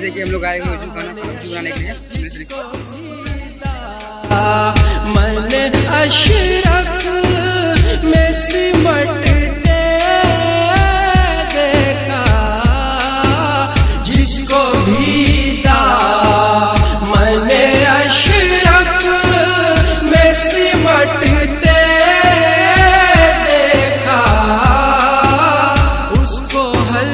देखिए हम लोग आए हुए जो गाना बनाने के लिए मैंने अशरफ में सिमटते देखा जिसको भी मैंने अशरफ में सिमटते देखा उसको हल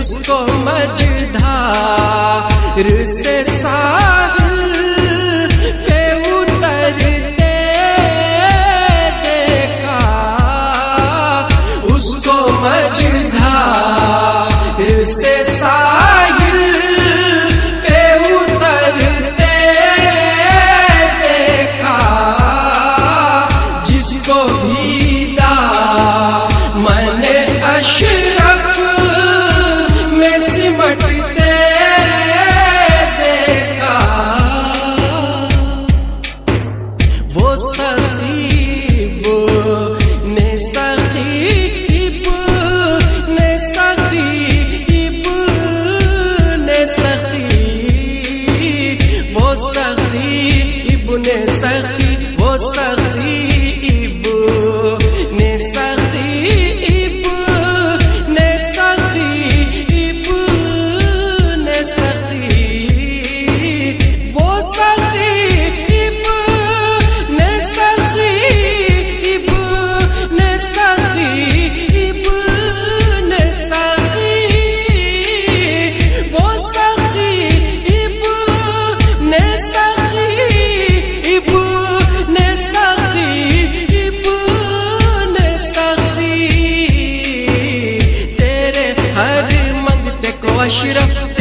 उसको मझधार से साहिल पे उतरते देखा उसको मझधार से साहिल पे उतरते देखा जिसको दीदा मैंने अशरफ सिमटते देखा वो सकीब ने सकीब ने सकीब ने सकीब वो सकीब ने सकीब वो सकीब ने सकीब ने सकीब Shut up.